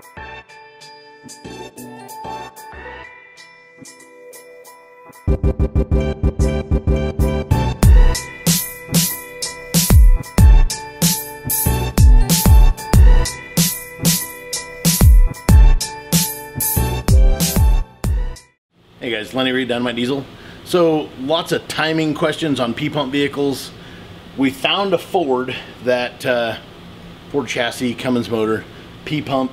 Hey guys, Lenny Reed, Dynomite Diesel. So lots of timing questions on P-Pump vehicles. We found a Ford, that Ford chassis, Cummins motor, P-Pump.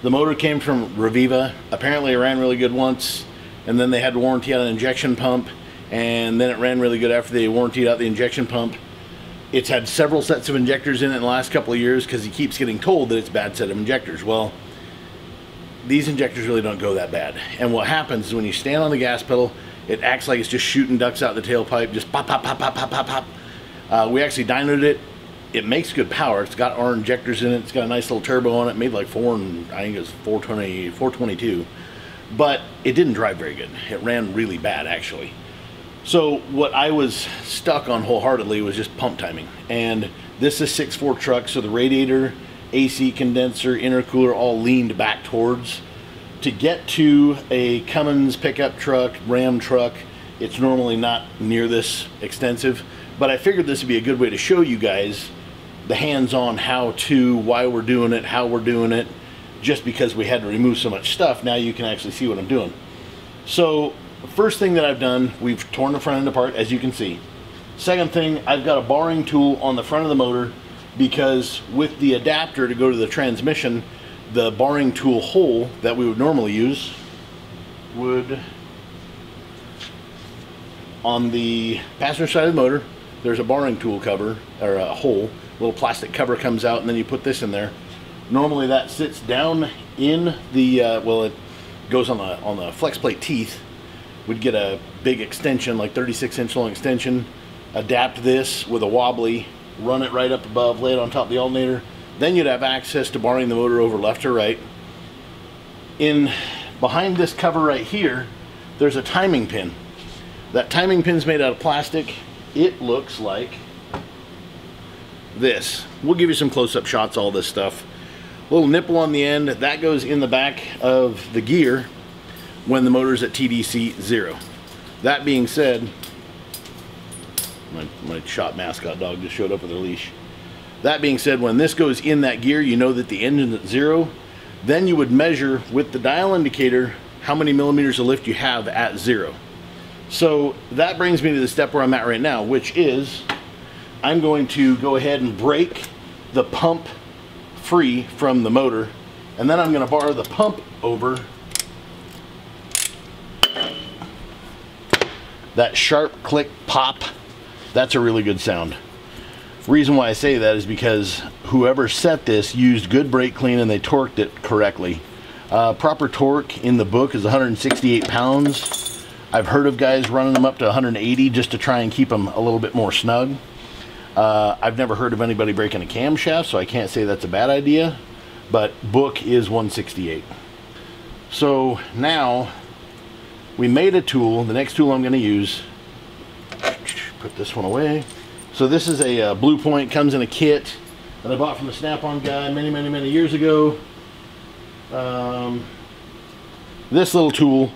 The motor came from Reviva. Apparently it ran really good once, and then they had warranty on an injection pump, and then it ran really good after they warrantied out the injection pump. It's had several sets of injectors in it in the last couple of years because he keeps getting told that it's a bad set of injectors. Well, these injectors really don't go that bad. And what happens is when you stand on the gas pedal, it acts like it's just shooting ducks out the tailpipe, just pop, pop, pop, pop, pop, pop, pop. We actually dynoed it. It makes good power. It's got our injectors in it. It's got a nice little turbo on it. Made like four, and I think it was 420, 422. But it didn't drive very good. It ran really bad, actually. So what I was stuck on wholeheartedly was just pump timing. And this is 6.4 truck, so the radiator, AC condenser, intercooler all leaned back towards. To get to a Cummins pickup truck, Ram truck, it's normally not near this extensive. But I figured this would be a good way to show you guys the hands-on how-to, why we're doing it, how we're doing it. Just because we had to remove so much stuff, now you can actually see what I'm doing. So, first thing that I've done, we've torn the front end apart, as you can see. Second thing, I've got a borring tool on the front of the motor because with the adapter to go to the transmission, the borring tool hole that we would normally use would, on the passenger side of the motor, there's a borring tool cover, or a hole, a little plastic cover comes out, and then you put this in there. Normally that sits down in the, well, it goes on the flex plate teeth. We'd get a big extension, like 36-inch long extension, adapt this with a wobbly, run it right up above, lay it on top of the alternator. Then you'd have access to borring the motor over left or right. In behind this cover right here, there's a timing pin. That timing pin's made out of plastic. It looks like this. We'll give you some close-up shots, all this stuff. Little nipple on the end, that goes in the back of the gear when the motor's at TDC 0. That being said, my shop mascot dog just showed up with her leash. That being said, when this goes in that gear, you know that the engine's at 0. Then you would measure with the dial indicator how many millimeters of lift you have at 0. So that brings me to the step where I'm at right now, which is I'm going to go ahead and break the pump free from the motor, and then I'm going to borrow the pump over that sharp click pop. That's a really good sound. Reason why I say that is because whoever set this used good brake clean and they torqued it correctly. Proper torque in the book is 168 pounds. I've heard of guys running them up to 180 just to try and keep them a little bit more snug. I've never heard of anybody breaking a camshaft, so I can't say that's a bad idea, but book is 168. So now we made a tool. The next tool I'm going to use, put this one away. So this is a Blue Point, comes in a kit that I bought from the Snap-on guy many, many, many years ago. This little tool,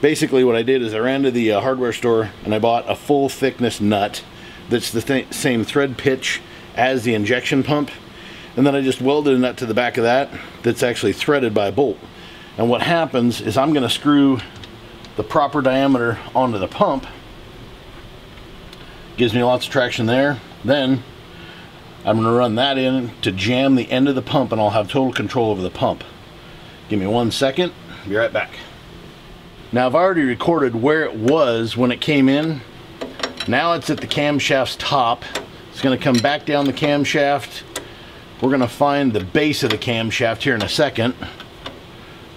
basically what I did is I ran to the hardware store and I bought a full thickness nut. That's the same thread pitch as the injection pump. And then I just welded a nut to the back of that that's actually threaded by a bolt. And what happens is I'm gonna screw the proper diameter onto the pump. Gives me lots of traction there. Then I'm gonna run that in to jam the end of the pump and I'll have total control over the pump. Give me 1 second, be right back. Now I've already recorded where it was when it came in. Now it's at the camshaft's top. It's going to come back down the camshaft. We're going to find the base of the camshaft here in a second.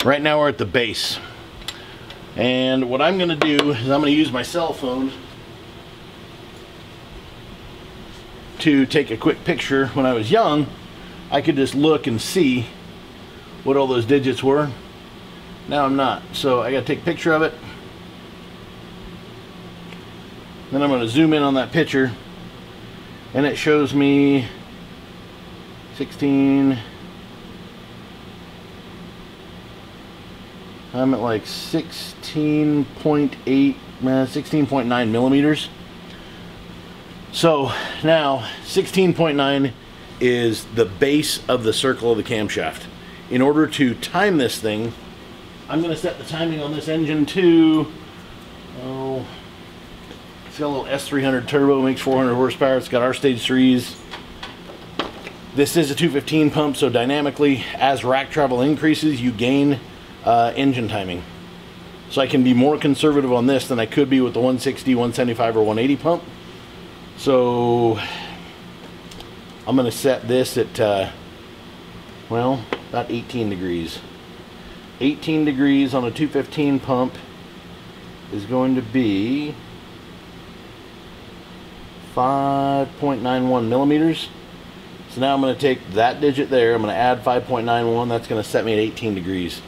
Right now we're at the base. And what I'm going to do is I'm going to use my cell phone to take a quick picture. When I was young, I could just look and see what all those digits were. Now I'm not. So I got to take a picture of it. Then I'm going to zoom in on that picture and it shows me 16, I'm at like 16.8, 16.9 millimeters. So now 16.9 is the base of the circle of the camshaft. In order to time this thing, I'm going to set the timing on this engine to, oh, it's got a little S300 turbo, makes 400 horsepower. It's got our stage 3s. This is a 215 pump, so dynamically, as rack travel increases, you gain engine timing. So I can be more conservative on this than I could be with the 160, 175, or 180 pump. So I'm going to set this at, well, about 18 degrees. 18 degrees on a 215 pump is going to be 5.91 millimeters. So now I'm going to take that digit there, I'm going to add 5.91, that's going to set me at 18 degrees.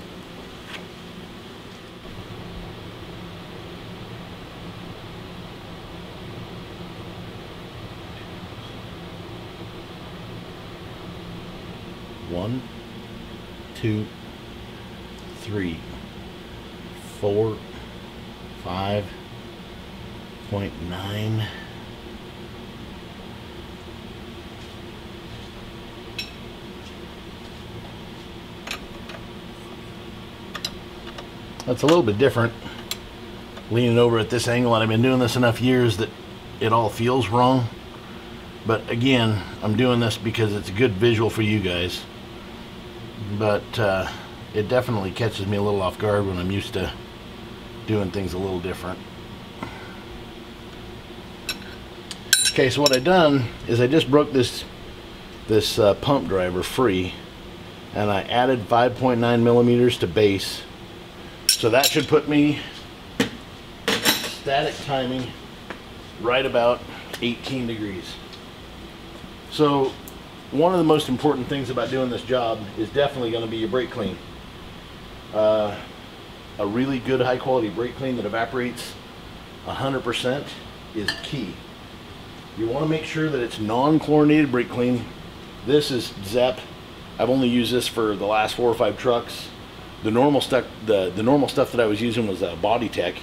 One, two, three, four, 5.9. That's a little bit different, leaning over at this angle, and I've been doing this enough years that it all feels wrong. But again, I'm doing this because it's a good visual for you guys. But it definitely catches me a little off guard when I'm used to doing things a little different. Okay, so what I've done is I just broke this pump driver free, and I added 5.9 millimeters to base. So that should put me, static timing, right about 18 degrees. So one of the most important things about doing this job is definitely going to be your brake clean. A really good high quality brake clean that evaporates 100% is key. You want to make sure that it's non-chlorinated brake clean. This is ZEP. I've only used this for the last 4 or 5 trucks. The normal stuff that I was using was Body Tech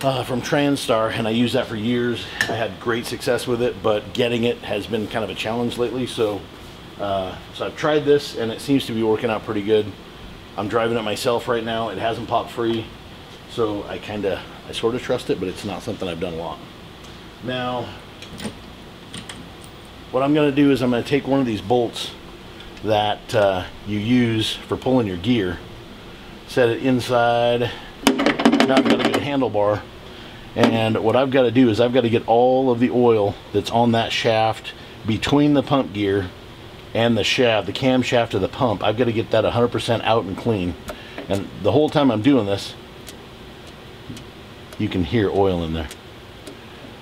from TransStar, and I used that for years. I had great success with it, but getting it has been kind of a challenge lately. So, so I've tried this, and it seems to be working out pretty good. I'm driving it myself right now. It hasn't popped free, so I sort of trust it, but it's not something I've done a lot. Now, what I'm going to do is I'm going to take one of these bolts that you use for pulling your gear, set it inside. Now I've got a good handlebar, and what I've got to do is I've got to get all of the oil that's on that shaft between the pump gear and the shaft, the camshaft of the pump. I've got to get that 100% out and clean, and the whole time I'm doing this, you can hear oil in there.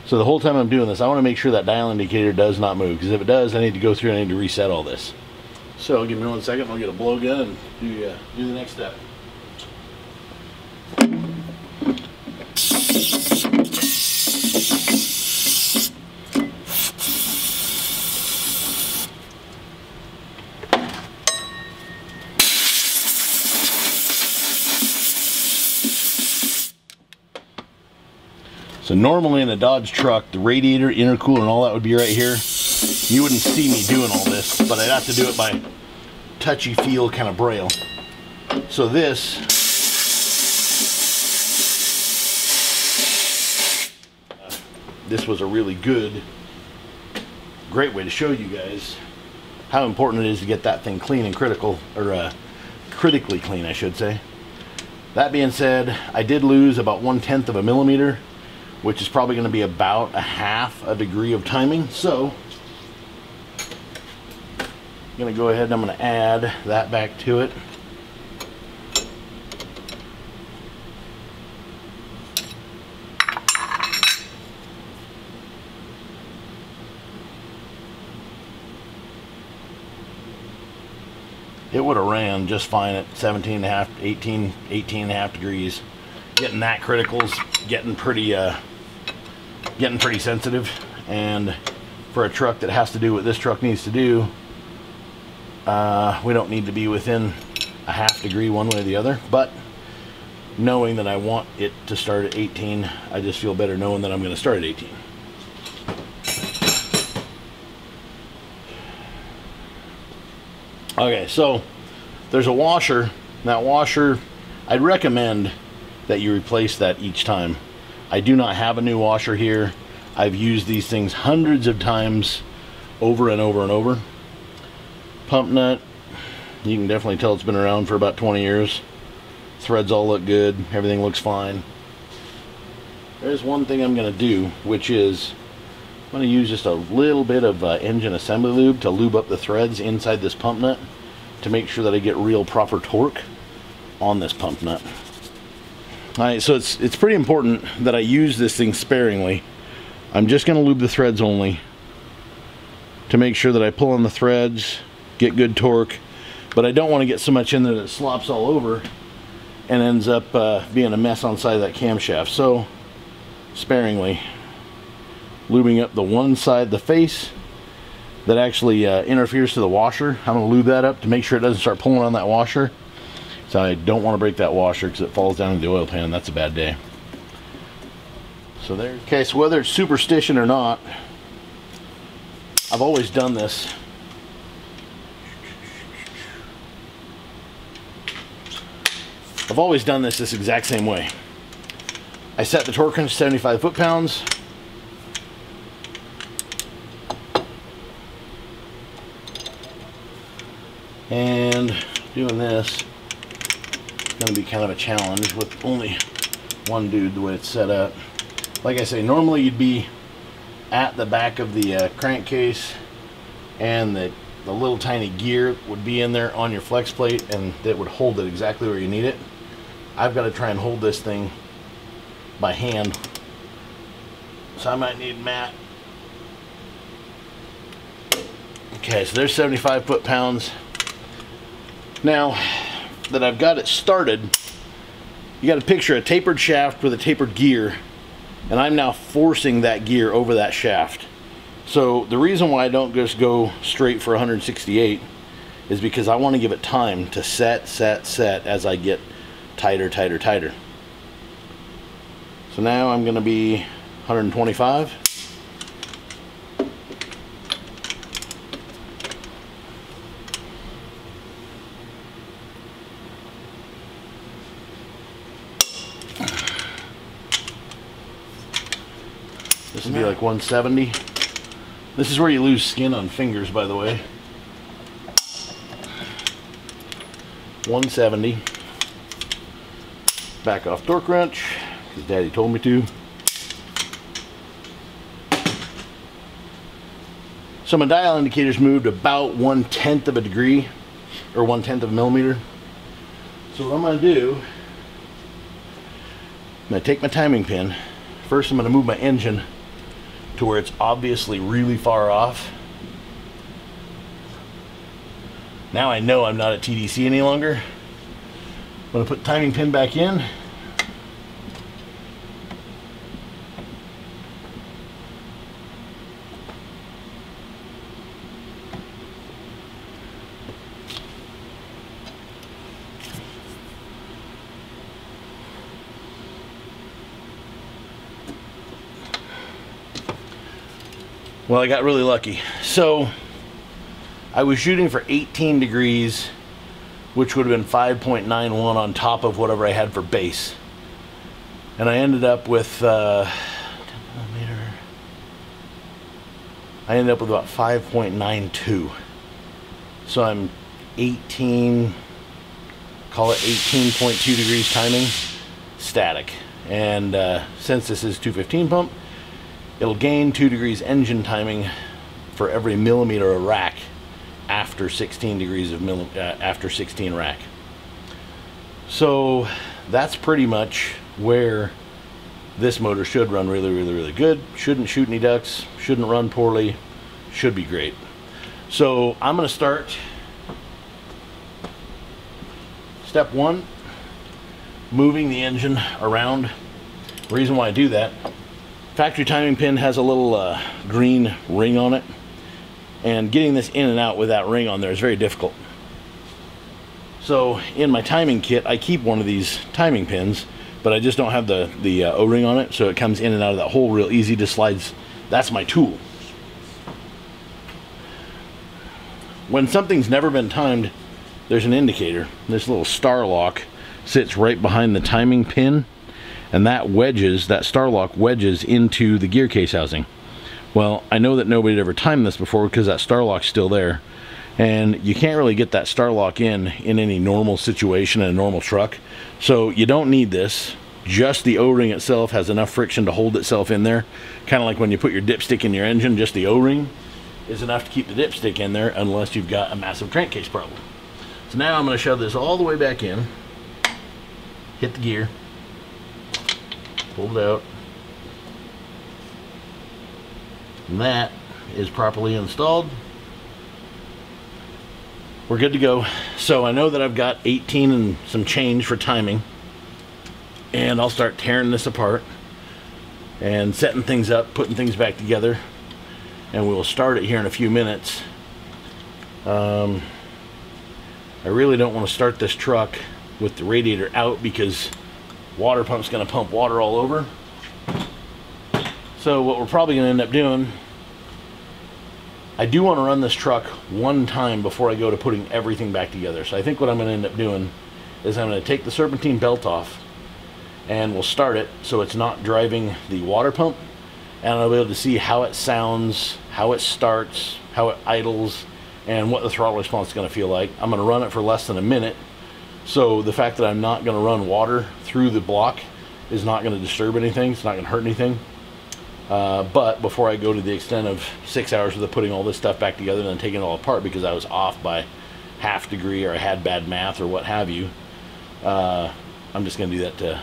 So the whole time I'm doing this, I want to make sure that dial indicator does not move, because if it does, I need to go through and I need to reset all this. So give me 1 second, I'll get a blowgun and do the next step. So normally in a Dodge truck, the radiator, intercooler, and all that would be right here. You wouldn't see me doing all this, but I'd have to do it by touchy-feel kind of braille. So this was a really good, great way to show you guys how important it is to get that thing clean and critically clean, I should say. That being said, I did lose about 1/10 of a millimeter, which is probably going to be about a 1/2 degree of timing. So I'm going to go ahead and I'm going to add that back to it. It would have ran just fine at 18 and a half degrees. Getting that critical is getting pretty sensitive, and for a truck that has to do what this truck needs to do, we don't need to be within a half degree one way or the other, but knowing that I want it to start at 18, I just feel better knowing that I'm going to start at 18. Okay, so there's a washer. That washer, I'd recommend that you replace that each time. I do not have a new washer here. I've used these things hundreds of times over and over and over. Pump nut, you can definitely tell it's been around for about 20 years. Threads all look good, everything looks fine. There's one thing I'm going to do, which is I'm going to use just a little bit of engine assembly lube to lube up the threads inside this pump nut to make sure that I get real proper torque on this pump nut. All right, so it's pretty important that I use this thing sparingly. I'm just going to lube the threads only to make sure that I pull on the threads, get good torque, but I don't want to get so much in there that it slops all over and ends up being a mess on the side of that camshaft. So sparingly lubing up the one side, the face that actually interferes to the washer. I'm going to lube that up to make sure it doesn't start pulling on that washer. So I don't want to break that washer because it falls down in the oil pan and that's a bad day. So there. Okay, so whether it's superstition or not, I've always done this. I've always done this exact same way. I set the torque wrench to 75 foot-pounds. And doing this is going to be kind of a challenge with only one dude the way it's set up. Like I say, normally you'd be at the back of the crankcase and the little tiny gear would be in there on your flex plate and that would hold it exactly where you need it. I've got to try and hold this thing by hand. So I might need Matt. Okay, so there's 75 foot-pounds. Now that I've got it started, you got to picture a tapered shaft with a tapered gear, and I'm now forcing that gear over that shaft. So the reason why I don't just go straight for 168 is because I want to give it time to set as I get tighter. So now I'm going to be 125. This would be like 170. This is where you lose skin on fingers, by the way. 170. Back off torque wrench, because Daddy told me to. So my dial indicator's moved about 1/10 of a degree, or 1/10 of a millimeter. So what I'm going to do, I'm going to take my timing pin. First, I'm going to move my engine to where it's obviously really far off. Now I know I'm not at TDC any longer. I'm going to put the timing pin back in. Well, I got really lucky. So I was shooting for 18 degrees, which would have been 5.91 on top of whatever I had for base. And I ended up with about 5.92. So I'm 18, call it 18.2 degrees timing, static. And since this is 215 pump, it'll gain 2 degrees engine timing for every millimeter of rack after 16 degrees of after 16 rack. So that's pretty much where this motor should run really good. Shouldn't shoot any ducks, shouldn't run poorly, should be great. So I'm going to start step one, moving the engine around. The reason why I do that, factory timing pin has a little green ring on it, and getting this in and out with that ring on there is very difficult. So in my timing kit, I keep one of these timing pins, but I just don't have the O-ring on it, so it comes in and out of that hole real easy, just slides. That's my tool. When something's never been timed, there's an indicator. This little star lock sits right behind the timing pin, and that star lock wedges into the gear case housing. Well, I know that nobody had ever timed this before because that star lock's still there, and you can't really get that star lock in any normal situation in a normal truck, so you don't need this. Just the O-ring itself has enough friction to hold itself in there, kind of like when you put your dipstick in your engine. Just the O-ring is enough to keep the dipstick in there unless you've got a massive crankcase problem. So now I'm going to shove this all the way back in, hit the gear, pull it out, and that is properly installed. We're good to go. So I know that I've got 18 and some change for timing, and I'll start tearing this apart and setting things up, putting things back together, and we'll start it here in a few minutes. I really don't want to start this truck with the radiator out because water pump's going to pump water all over. So what we're probably going to end up doing, I do want to run this truck one time before I go to putting everything back together. So I think what I'm going to end up doing is I'm going to take the serpentine belt off, and we'll start it so it's not driving the water pump, and I'll be able to see how it sounds, how it starts, how it idles, and what the throttle response is going to feel like. I'm going to run it for less than a minute, so the fact that I'm not going to run water through the block is not going to disturb anything. It's not going to hurt anything. But before I go to the extent of 6 hours with putting all this stuff back together and then taking it all apart because I was off by ½ degree or I had bad math or what have you, I'm just going to do that to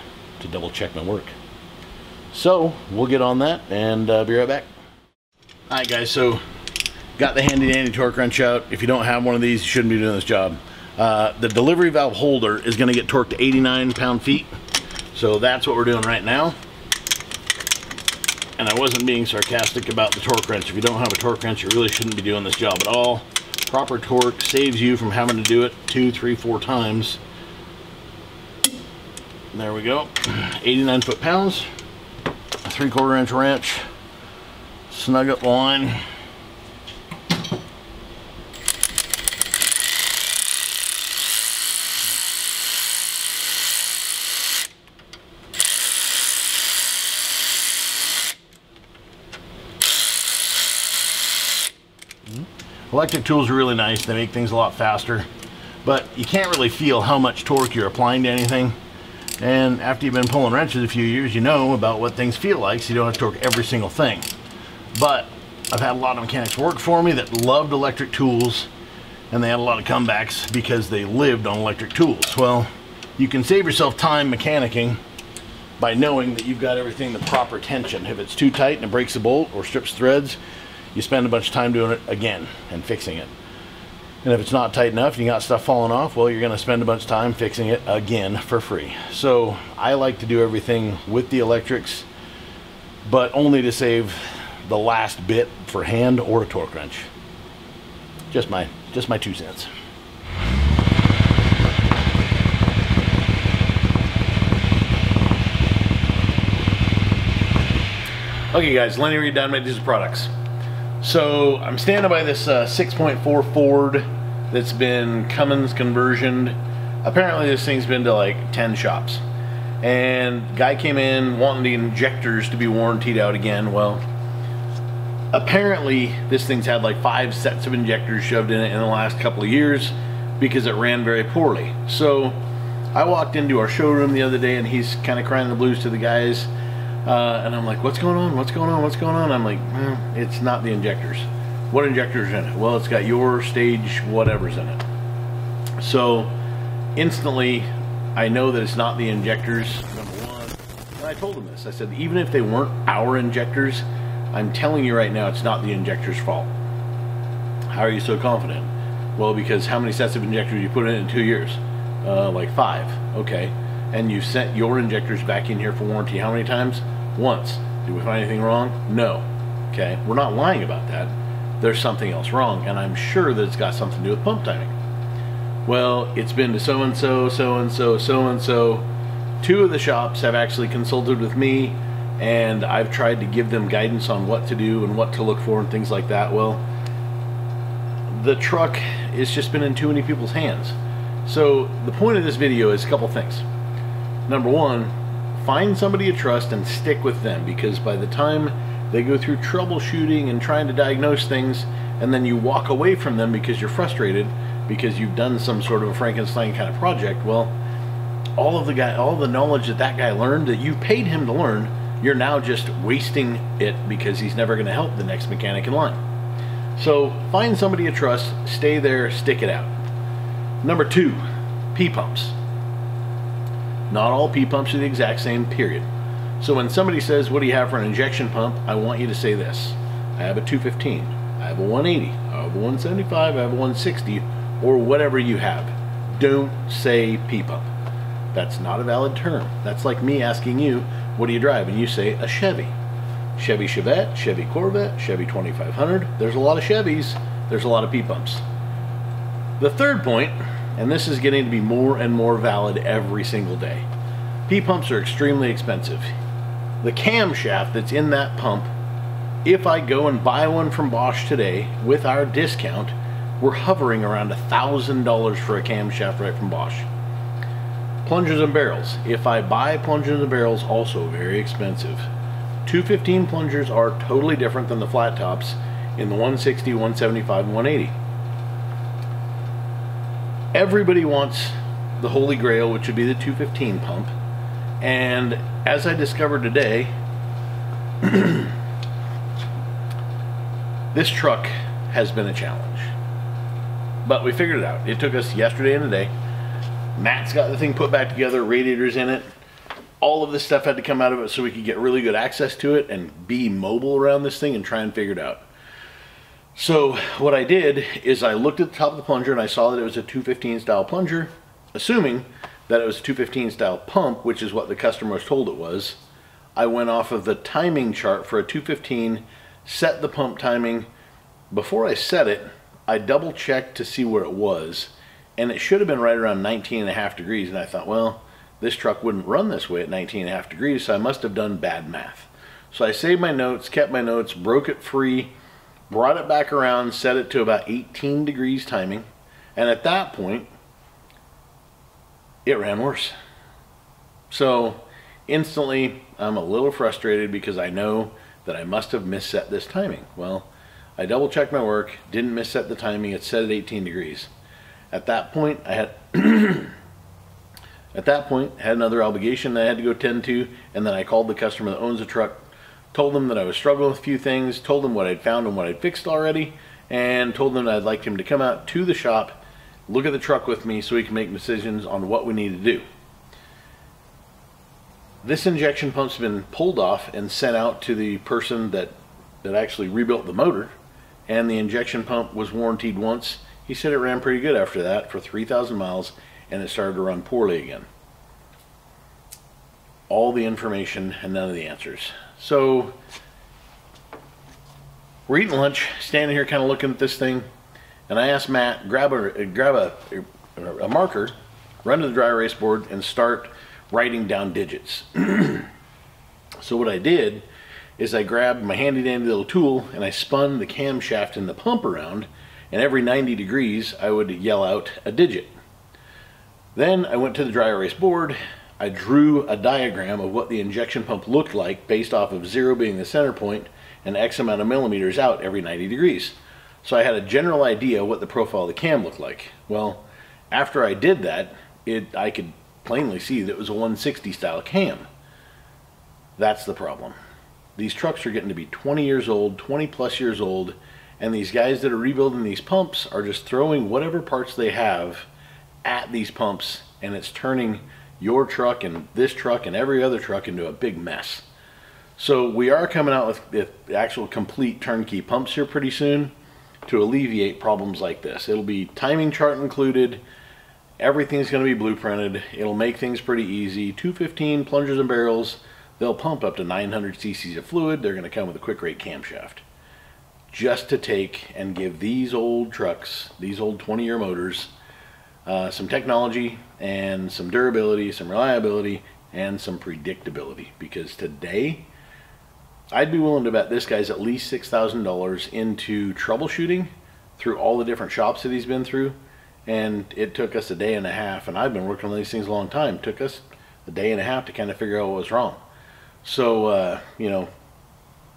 double check my work. So we'll get on that and be right back. All right, guys, so got the handy dandy torque wrench out. If you don't have one of these, you shouldn't be doing this job. The delivery valve holder is going to get torqued to 89 pound-feet, so that's what we're doing right now. And I wasn't being sarcastic about the torque wrench. If you don't have a torque wrench, you really shouldn't be doing this job at all. Proper torque saves you from having to do it 2, 3, 4 times. There we go, 89 foot-pounds, a 3/4 inch wrench, snug up line. Electric tools are really nice. They make things a lot faster, but you can't really feel how much torque you're applying to anything. And after you've been pulling wrenches a few years, you know about what things feel like, so you don't have to torque every single thing. But I've had a lot of mechanics work for me that loved electric tools, and they had a lot of comebacks because they lived on electric tools. Well, you can save yourself time mechanicking by knowing that you've got everything the proper tension. If it's too tight and it breaks a bolt or strips threads, you spend a bunch of time doing it again and fixing it. And if it's not tight enough and you got stuff falling off, well, you're going to spend a bunch of time fixing it again for free. So I like to do everything with the electrics, but only to save the last bit for hand or a torque wrench. Just my 2 cents. Okay, guys, Lenny Reed, Dynomite Diesel Products. So I'm standing by this 6.4 Ford that's been Cummins conversioned. Apparently this thing's been to like 10 shops. And guy came in wanting the injectors to be warrantied out again. Well, apparently this thing's had like 5 sets of injectors shoved in it in the last couple of years because it ran very poorly. So I walked into our showroom the other day and he's kind of crying the blues to the guys. And I'm like, what's going on? What's going on? What's going on? I'm like, it's not the injectors. What injectors in it? Well, it's got your stage whatever's in it. So instantly, I know that it's not the injectors, number one. And I told him this. I said, even if they weren't our injectors, I'm telling you right now, it's not the injector's fault. How are you so confident? Well, because how many sets of injectors you put in 2 years? Like 5. Okay. And you sent your injectors back in here for warranty how many times? Once. Did we find anything wrong? No. Okay, we're not lying about that. There's something else wrong, and I'm sure that it's got something to do with pump timing. well, it's been to so-and-so, so-and-so, so-and-so. Two of the shops have actually consulted with me, and I've tried to give them guidance on what to do and what to look for and things like that. Well, the truck has just been in too many people's hands. So the point of this video is a couple things. Number one, find somebody you trust and stick with them, because by the time they go through troubleshooting and trying to diagnose things, and then you walk away from them because you're frustrated because you've done some sort of a Frankenstein kind of project, well, all the knowledge that that guy learned that you paid him to learn, you're now just wasting it because he's never going to help the next mechanic in line. So find somebody you trust, stay there, stick it out. Number two, P-pumps. Not all P-pumps are the exact same, period. So when somebody says, what do you have for an injection pump? I want you to say this. I have a 215, I have a 180, I have a 175, I have a 160, or whatever you have. Don't say P-pump. That's not a valid term. That's like me asking you, what do you drive? And you say a Chevy. Chevy Chevette, Chevy Corvette, Chevy 2500. There's a lot of Chevys, there's a lot of P-pumps. The third point, and this is getting to be more and more valid every single day, P-pumps are extremely expensive. The camshaft that's in that pump, if I go and buy one from Bosch today with our discount, we're hovering around $1,000 for a camshaft right from Bosch. Plungers and barrels. If I buy plungers and barrels, also very expensive. 215 plungers are totally different than the flat tops in the 160, 175, 180. Everybody wants the holy grail, which would be the 215 pump, and as I discovered today, this truck has been a challenge, but we figured it out. It took us yesterday and today. Matt's got the thing put back together, radiators in it, all of this stuff had to come out of it so we could get really good access to it and be mobile around this thing and try and figure it out. So what I did is I looked at the top of the plunger and I saw that it was a 215 style plunger, assuming that it was a 215 style pump, which is what the customer was told it was. I went off of the timing chart for a 215, set the pump timing. Before I set it, I double checked to see where it was, and it should have been right around 19.5 degrees, and I thought, well, this truck wouldn't run this way at 19.5 degrees, so I must have done bad math. So I saved my notes, kept my notes, broke it free, brought it back around, set it to about 18 degrees timing, and at that point, it ran worse. So instantly, I'm a little frustrated because I know that I must have misset this timing. Well, I double checked my work, didn't misset the timing, it set at 18 degrees. At that point, I had another obligation that I had to go tend to, and then I called the customer that owns the truck, told them that I was struggling with a few things, told them what I'd found and what I'd fixed already, and told them that I'd like him to come out to the shop, look at the truck with me so we can make decisions on what we need to do. This injection pump's been pulled off and sent out to the person that actually rebuilt the motor, and the injection pump was warrantied once. He said it ran pretty good after that for 3,000 miles, and it started to run poorly again. All the information and none of the answers. So we're eating lunch, standing here kind of looking at this thing, and I asked Matt, grab a marker, run to the dry erase board, and start writing down digits. So what I did is I grabbed my handy dandy little tool and I spun the camshaft and the pump around, and every 90 degrees I would yell out a digit. Then I went to the dry erase board, I drew a diagram of what the injection pump looked like based off of 0 being the center point and X amount of millimeters out every 90 degrees. So I had a general idea what the profile of the cam looked like. Well, after I did that, I could plainly see that it was a 160 style cam. That's the problem. These trucks are getting to be 20 years old, 20 plus years old, and these guys that are rebuilding these pumps are just throwing whatever parts they have at these pumps, and it's turning your truck and this truck and every other truck into a big mess. So we are coming out with the actual complete turnkey pumps here pretty soon to alleviate problems like this. It'll be timing chart included, everything's going to be blueprinted, it'll make things pretty easy. 215 plungers and barrels, they'll pump up to 900 cc's of fluid, they're going to come with a quick rate camshaft. Just to take and give these old trucks, these old 20-year motors, some technology and some durability, some reliability, and some predictability. Because today, I'd be willing to bet this guy's at least $6,000 into troubleshooting through all the different shops that he's been through. And it took us a day and a half, and I've been working on these things a long time. It took us a day and a half to kind of figure out what was wrong. So, you know,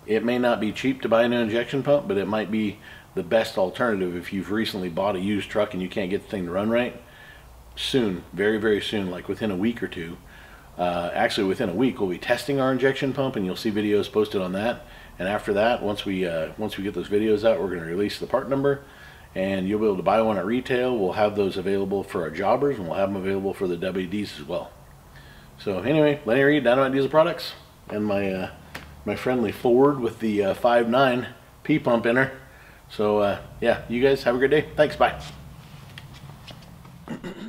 it may not be cheap to buy a new injection pump, but it might be the best alternative if you've recently bought a used truck and you can't get the thing to run right. Soon, very, very soon, like within a week or two. Actually, within a week, we'll be testing our injection pump, and you'll see videos posted on that. And after that, once we get those videos out, we're going to release the part number, and you'll be able to buy one at retail. We'll have those available for our jobbers, and we'll have them available for the WDs as well. So anyway, Lenny Reed, Dynomite Diesel Products, and my my friendly Ford with the 5.9 P-Pump in her. So yeah, you guys have a great day. Thanks, bye.